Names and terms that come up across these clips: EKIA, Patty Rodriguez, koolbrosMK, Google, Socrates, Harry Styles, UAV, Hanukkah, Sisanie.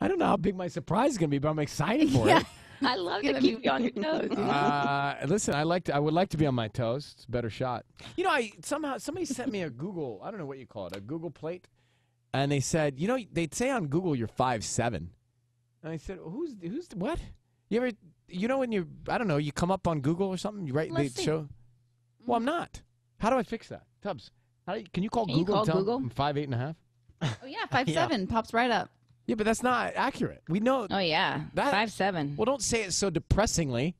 I don't know how big my surprise is going to be, but I'm excited for it. I love to keep you on your toes. Listen, I would like to be on my toes. It's a better shot. You know, somebody sent me a Google, I don't know what you call it, a Google plate. And they said, you know, they'd say on Google you're 5'7". And I said, who's what? You ever, you know, when you, I don't know, you come up on Google or something, you write, they show. Well, I'm not. How do I fix that? Tubbs, can you call Google? Can you call Google? I'm 5'8.5". Oh, yeah, 5'7", pops right up. Yeah, but that's not accurate. We know. Oh, yeah, 5'7". Well, don't say it so depressingly.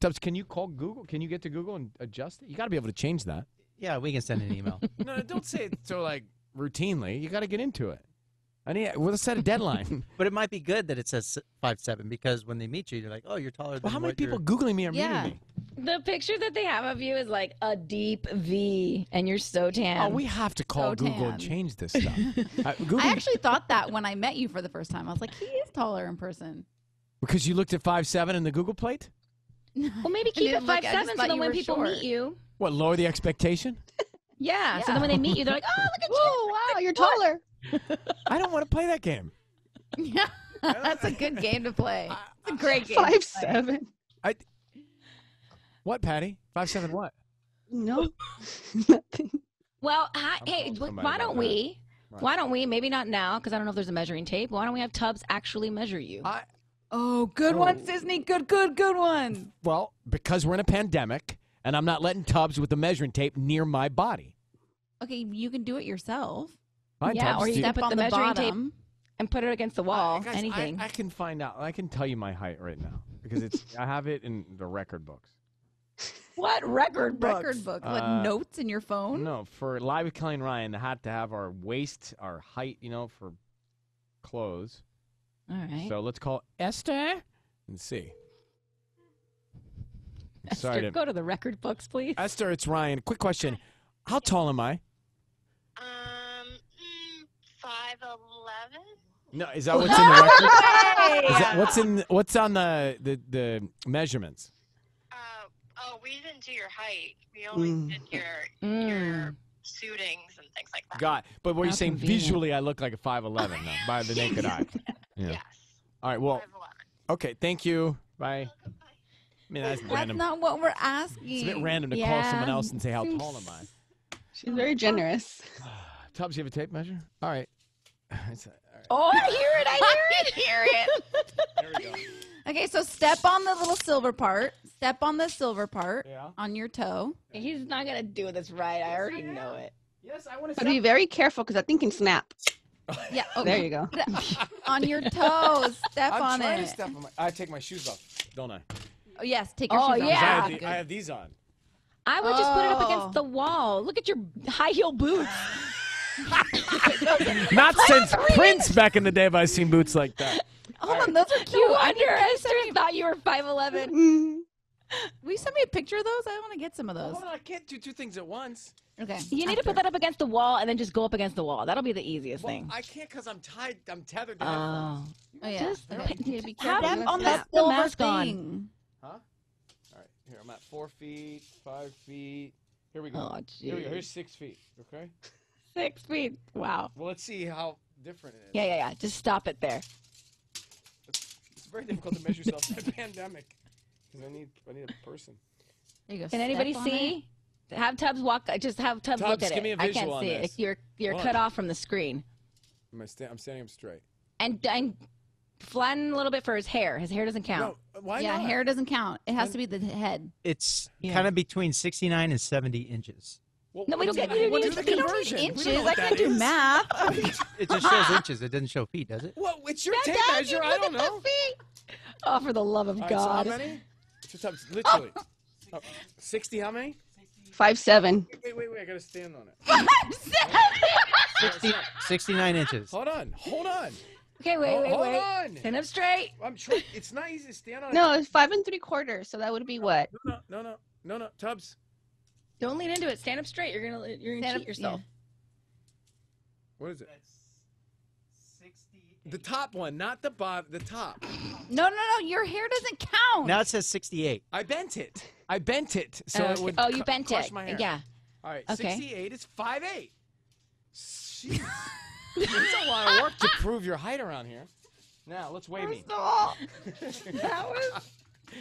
Tubbs, can you call Google? Can you get to Google and adjust it? You got to be able to change that. Yeah, we can send an email. No, don't say it so, like, routinely. You got to get into it. I need, we'll set a deadline. But it might be good that it says 5'7", because when they meet you, you're like, oh, you're taller than me. Well, how many people Googling me are meeting me? The picture that they have of you is like a deep V, and you're so tan. Oh, we have to call Google and change this stuff. Google. I actually thought that when I met you for the first time. I was like, he is taller in person. Because you looked at 5'7" in the Google plate? Well, maybe keep it 5'7", so that when people meet you. What, lower the expectation? Yeah, so then when they meet you, they're like, oh, look at you. Oh, wow, you're taller. I don't want to play that game. Yeah, that's a good game to play. It's a great game. 5'7". What, Patty? 5'7" what? No, nothing. Well, why don't we? Maybe not now, because I don't know if there's a measuring tape. Why don't we have Tubbs actually measure you? Good one, Sisanie. Good one. Well, because we're in a pandemic, and I'm not letting Tubbs with the measuring tape near my body. Okay, you can do it yourself. Fine, yeah, Tubbs, or you step on the measuring tape and put it against the wall. Guys, anything. I can find out. I can tell you my height right now because it's. I have it in the record books. What record book? Record book. What, notes in your phone? No, for Live with Kelly and Ryan, they had to have our waist, our height, you know, for clothes. All right. So let's call Esther and see. Esther, go to the record books, please. Esther, it's Ryan. Quick question. How tall am I? 5'11". No, is that what's in the record? Is that what's on the measurements? Oh, we didn't do your height. We only did your suitings and things like that. God, but were you saying visually I look like a 5'11" by the naked eye? Yeah. Yes. All right. Well. 5'11". Okay. Thank you. Bye. Welcome, bye. I mean, that's random. That's not what we're asking. It's a bit random to call someone else and say how tall am I. She's very generous. Tubbs, you have a tape measure? All right. Oh, I hear it! I hear it! There we go. Okay, so step on the little silver part. Step on the silver part on your toe. He's not gonna do this right. I already know it. Yes, I want to. But be very careful because that thing can snap. Yeah. Okay. There you go. On your toes. Step on it. I'm trying to step on my. I take my shoes off, don't I? Oh yes, take your shoes off. Oh yeah. I have these on. I would just put it up against the wall. Look at your high heel boots. Not since Prince back in the day have I seen boots like that. Hold on, those are cute. No wonder Esther thought you were 5'11". Will you send me a picture of those? I want to get some of those. Hold on, I can't do two things at once. Okay. You need to put that up against the wall and then just go up against the wall. That'll be the easiest thing. I can't because I'm tied. I'm tethered to that. Oh, yeah. Just be careful. Have on that mask on. Huh? All right. Here, I'm at 4 feet, 5 feet. Here we go. Oh, geez. Here we go. Here's 6 feet. Okay? 6 feet. Wow. Well, let's see how different it is. Yeah. Just stop it there. It's very difficult to measure yourself in a pandemic. I need a person. There you go. Can anybody see? Have Tubbs walk. Just have Tubbs look at it. Give me a visual on this. I can't see it. You're cut off from the screen. I'm standing up straight. And flatten a little bit for his hair. His hair doesn't count. No, why not? Yeah, hair doesn't count. It has to be the head. It's kind of between 69 and 70 inches. Well, no, we don't get inches. I can't do math. It just shows inches. It doesn't show feet, does it? Well, it's your tape measure. I don't know. Oh, for the love of God. So how many? Literally. 60, how many? 5'7". Wait, I gotta stand on it. 5'7". 69 inches. Hold on. Okay, wait. Hold on. Stand up straight. It's not easy to stand on. No, it's 5 3/4, so that would be what? No, Tubbs. Don't lean into it. Stand up straight. You're gonna cheat yourself. Yeah. What is it? The top one, not the bottom, the top. No, your hair doesn't count. Now it says 68. I bent it, so it would crush my hair. Yeah. All right, okay. 68 is 5'8". It's a lot of work to prove your height around here. Now, let's weigh me. That was...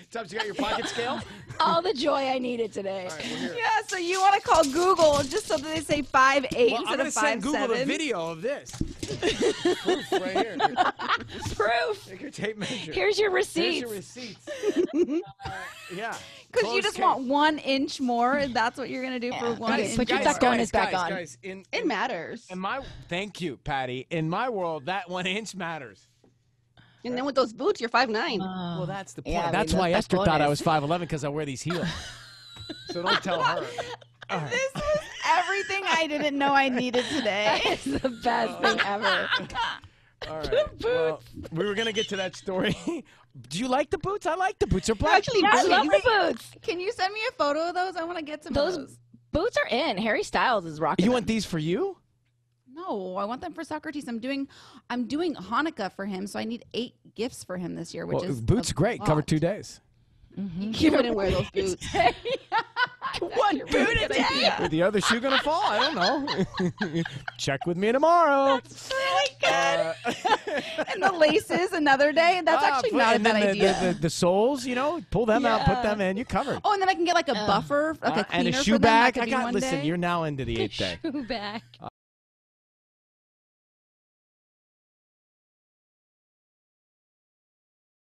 Tubbs, you got your pocket scale? All the joy I needed today. Right, yeah, so you want to call Google just so that they say 5'8" instead of 5'7"? Well, I'm going to send Google a video of this. Proof right here. Proof. Take your tape measure. Here's your receipts. Yeah. Because you just want 1 inch more, and that's what you're going to do for 1 inch. Put your duck bonus back on. Guys, it matters. Thank you, Patty. In my world, that 1 inch matters. And then with those boots, you're 5'9". Well, that's the point. Yeah, that's why Esther thought I was 5'11", because I wear these heels. So don't tell her. Right. This was everything I didn't know I needed today. It's the best thing ever. All right. Well, we were going to get to that story. Do you like the boots? I like the boots. They're black. Actually, I love the boots. Can you send me a photo of those? I want to get some of those. Boots are in. Harry Styles is rocking them. You want these for you? No, I want them for Socrates. I'm doing Hanukkah for him, so I need 8 gifts for him this year, which is boots. Great, cover 2 days. You wouldn't wear those boots. One boot a day. Is the other shoe gonna fall? I don't know. Check with me tomorrow. That's really good. And the laces another day. That's actually not a bad idea. The soles, you know, pull them out, put them in. You're covered. Oh, and then I can get like a buffer, like a cleaner and a shoe bag. Listen, you're now into the 8th day. Shoe bag.